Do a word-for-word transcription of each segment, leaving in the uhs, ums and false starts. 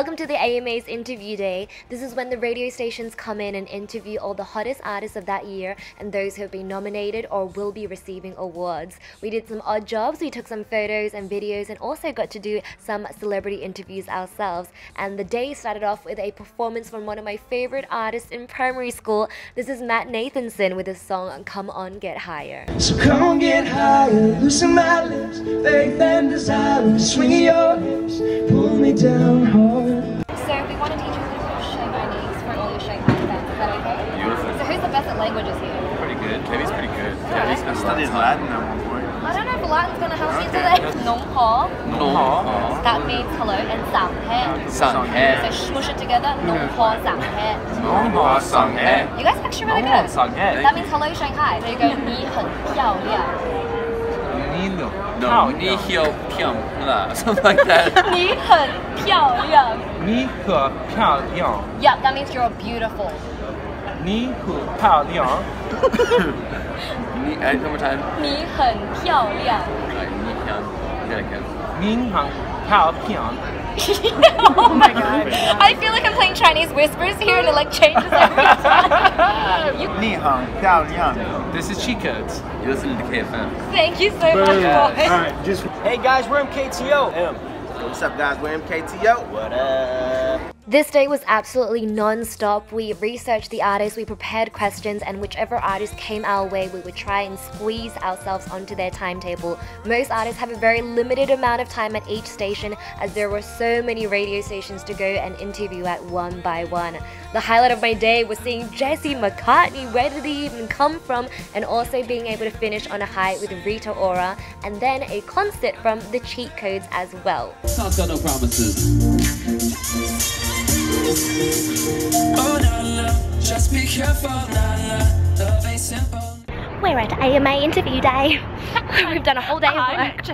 Welcome to the A M A's Interview Day. This is when the radio stations come in and interview all the hottest artists of that year and those who have been nominated or will be receiving awards. We did some odd jobs, we took some photos and videos, and also got to do some celebrity interviews ourselves. And the day started off with a performance from one of my favorite artists in primary school. This is Matt Nathanson with his song Come On Get Higher. So come on, get higher, loosen my lips, faith and desire, swing your hips, pull me down hard. So we want to teach you a little bit of Shanghainese for all your Shanghai fans, is that okay? Beautiful. So who's the best at languages here? Pretty good. Katie's pretty good. Yeah, I studied Latin at one point. I don't know if Latin's going to help me today. Nong hao. Nong hao. That means hello. And sang he. Sang he. So smush it together. Nong hao sang he. Nong hao sang he. You guys are actually really good. Sang he. That means hello Shanghai. So you go, ni hen piao liang. No, no, ni hiao piao la, something like that. Ni hen piao liang. Ni he piao liang. Yeah, that means you're beautiful. Ni he piao liang. Ni, I one more time. Ni hen piao liang. Like ni piao, yeah, okay. Ni hen piao piao. Oh my god! I feel like I'm playing Chinese whispers here, and it like changes every time. Ni hong dao liang. This is Cheat Codes. You listen to K F M. Thank you so Brilliant. much, guys. All right, just hey guys, we're M K T O. M. What's up, guys? We're M K T O. What up? This day was absolutely non-stop. We researched the artists, we prepared questions, and whichever artist came our way, we would try and squeeze ourselves onto their timetable. Most artists have a very limited amount of time at each station, as there were so many radio stations to go and interview at one by one. The highlight of my day was seeing Jesse McCartney. Where did he even come from? And also being able to finish on a high with Rita Ora, and then a concert from the Cheat Codes as well. Can't tell no promises. We're at A M A interview day. We've done a whole day of work.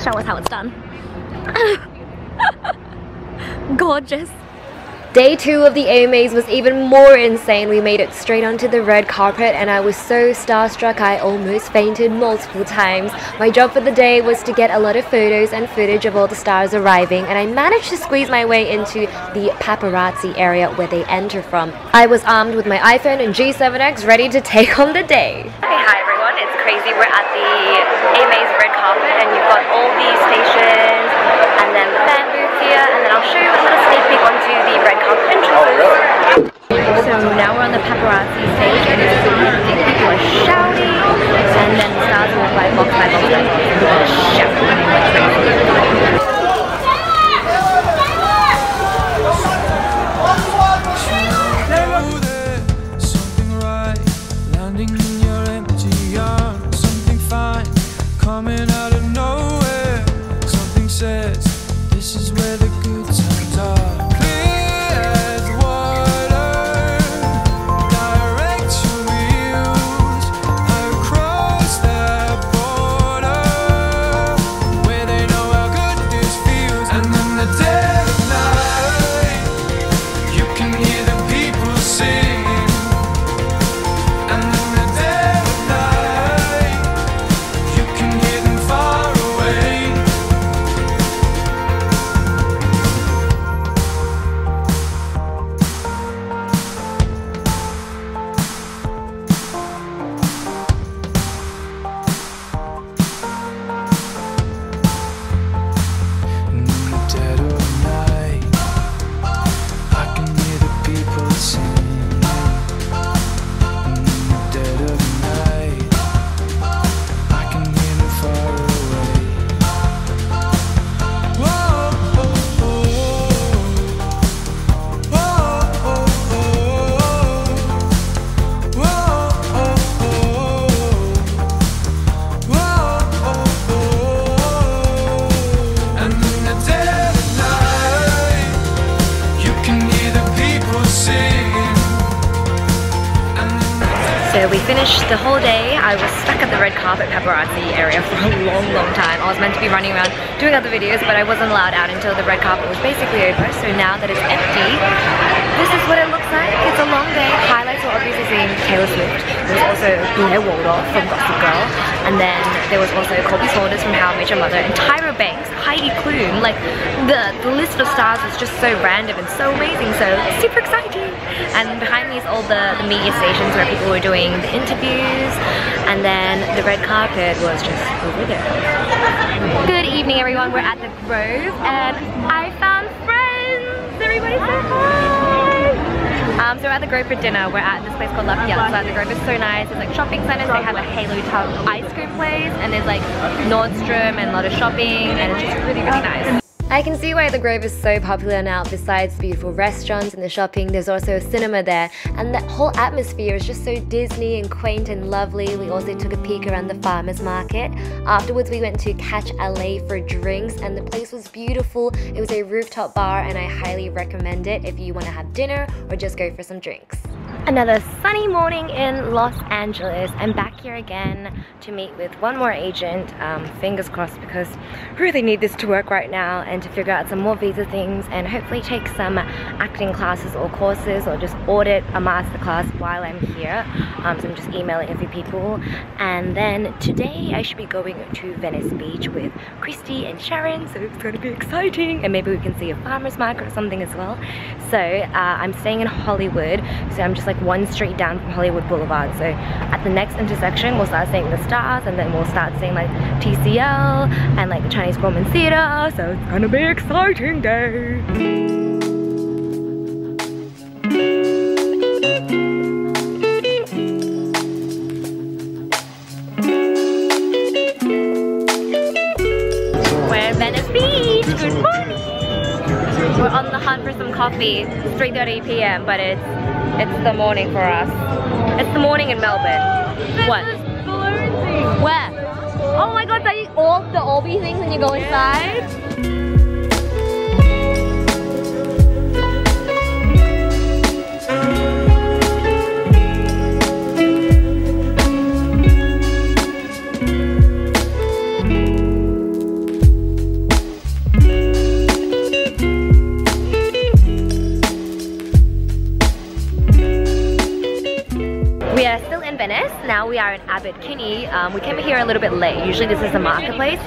Show us how it's done. Gorgeous. Day two of the A M As was even more insane. We made it straight onto the red carpet, and I was so starstruck I almost fainted multiple times. My job for the day was to get a lot of photos and footage of all the stars arriving, and I managed to squeeze my way into the paparazzi area where they enter from. I was armed with my iPhone and G seven X ready to take on the day. Hey, hi everyone, it's crazy. We're at the A M A's red carpet, and you've got all these stations, and then the fan booth here, and then I'll show you a little sneak peek onto the red. So now we're on the paparazzi stage, and it's so amazing. People are shouting, and then the stars walk by, walk by, walk by, walk by, shouting. The whole day I was stuck at the red carpet paparazzi area for a long, long time. I was meant to be running around doing other videos, but I wasn't allowed out until the red carpet was basically over. So now that it's empty, this is what it looks like. It's a long day. Highlights were obviously seeing Taylor Swift. There was also Blair Waldorf from Gossip Girl. And then there was also Kelsey Holders from How I Met Your Mother. And Tyra Banks, Heidi Klum. Like, the, the list of stars is just so random and so amazing. So, super exciting. And behind me is all the, the media stations where people were doing the interviews. And then the red carpet was just over there. Good evening, everyone. We're at The Grove. And I found friends. Everybody say hi. Um, so we're at The Grove for dinner. We're at this place called La Fiesta. The Grove is so nice. There's like shopping centers. They have a Halo Tub ice cream place, and there's like Nordstrom and a lot of shopping, and it's just really, really nice. I can see why The Grove is so popular now. Besides beautiful restaurants and the shopping, there's also a cinema there, and that whole atmosphere is just so Disney and quaint and lovely. We also took a peek around the farmers market. Afterwards we went to Catch L A for drinks, and the place was beautiful. It was a rooftop bar, and I highly recommend it if you want to have dinner or just go for some drinks. Another sunny morning in Los Angeles. I'm back here again to meet with one more agent, um, fingers crossed, because I really need this to work right now, and to figure out some more visa things, and hopefully take some acting classes or courses, or just audit a masterclass while I'm here. Um, so I'm just emailing a few people, and then today I should be going to Venice Beach with Christy and Sharon, so it's going to be exciting, and maybe we can see a farmer's market or something as well. So uh, I'm staying in Hollywood, so I'm just like one street down from Hollywood Boulevard, so at the next intersection we'll start seeing the stars, and then we'll start seeing like T C L and like the Chinese Roman Theatre, so it's gonna be an exciting day! For some coffee. It's three thirty p m but it's it's the morning for us. It's the morning in Melbourne. Oh, what? Balloon thing. Where? Oh my god, are you all the Orby things when you go inside? Yeah. Now we are in Abbot Kinney. Um, we came here a little bit late. Usually this is the marketplace.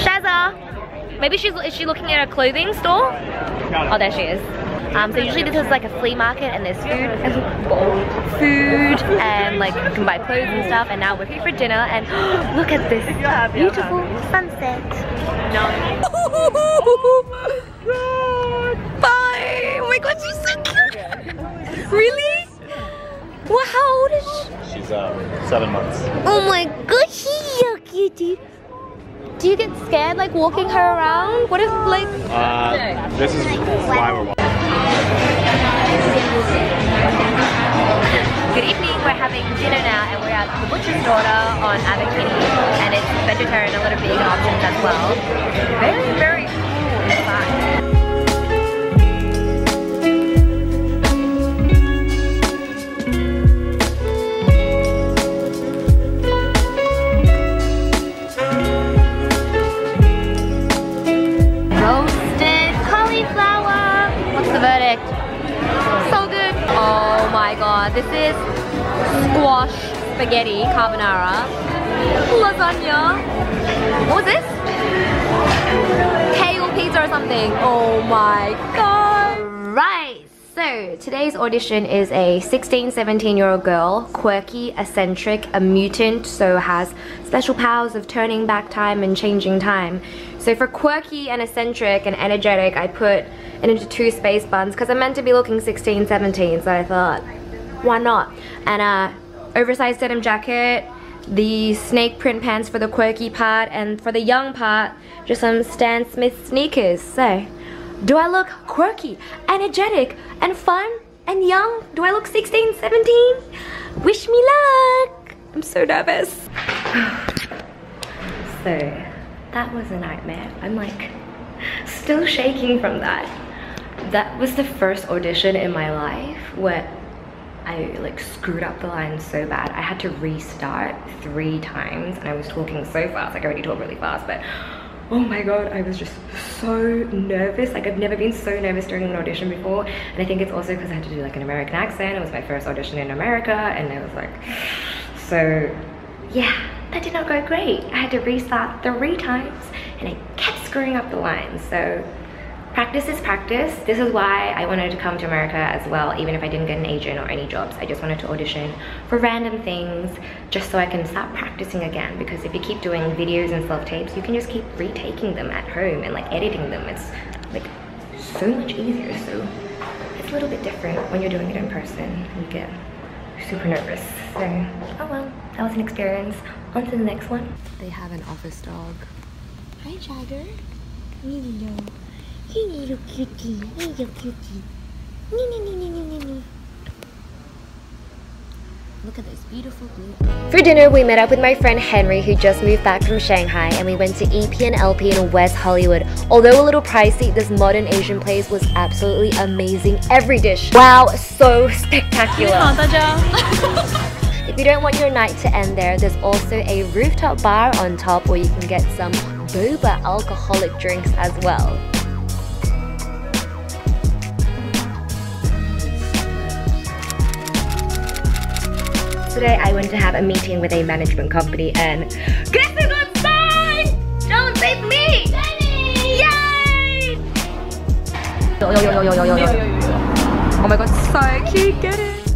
Shazza! Maybe she's is she looking at a clothing store? Oh, there she is. Um, so usually this is like a flea market, and there's food and food and like you can buy clothes and stuff. And now we're here for dinner, and look at this beautiful sunset. Bye! Oh my god, she's so cute! Really? Well, how old is she? She's um, seven months. Oh my gosh, she's so cute, dude. Do you get scared like walking her around? What if like... Uh, no. This is why we're walking. Good evening, we're having dinner now, and we're at The Butcher's Daughter on Abbot Kinney, and it's vegetarian, a lot of vegan options as well. Very, very cool and fun. This is squash spaghetti carbonara, lasagna. What was this? Kale pizza or something. Oh my god. Right. So today's audition is a sixteen, seventeen year old girl, quirky, eccentric, a mutant, so has special powers of turning back time and changing time. So for quirky and eccentric and energetic, I put it into two space buns because I'm meant to be looking sixteen, seventeen, so I thought, why not? And uh, oversized denim jacket, the snake print pants for the quirky part, and for the young part, just some Stan Smith sneakers. So, do I look quirky, energetic, and fun, and young? Do I look sixteen, seventeen? Wish me luck! I'm so nervous. So, that was a nightmare. I'm like, still shaking from that. That was the first audition in my life where I like screwed up the line so bad. I had to restart three times, and I was talking so fast. Like, I already talk really fast, but oh my god, I was just so nervous. Like, I've never been so nervous during an audition before, and I think it's also because I had to do like an American accent. It was my first audition in America, and I was like, so yeah, that did not go great. I had to restart three times and I kept screwing up the lines. So practice is practice. This is why I wanted to come to America as well. Even if I didn't get an agent or any jobs, I just wanted to audition for random things just so I can start practicing again, because if you keep doing videos and self-tapes, you can just keep retaking them at home and like editing them. It's like so much easier. So it's a little bit different when you're doing it in person. You get super nervous. So, oh well, that was an experience. On to the next one. They have an office dog. Hi, Jagger. Milo. Hey, little cutie, hey, little cutie. Nee, nee, nee, nee, nee, nee. Look at this beautiful blue. For dinner, we met up with my friend Henry, who just moved back from Shanghai, and we went to E P L P in West Hollywood. Although a little pricey, this modern Asian place was absolutely amazing. Every dish, wow, so spectacular. If you don't want your night to end there, there's also a rooftop bar on top where you can get some boba alcoholic drinks as well. Today I went to have a meeting with a management company, and guess who got signed? Don't say me! Jenny! Yay! Yo, yo, yo, yo, yo, yo, yo. Oh my god, so cute, get it!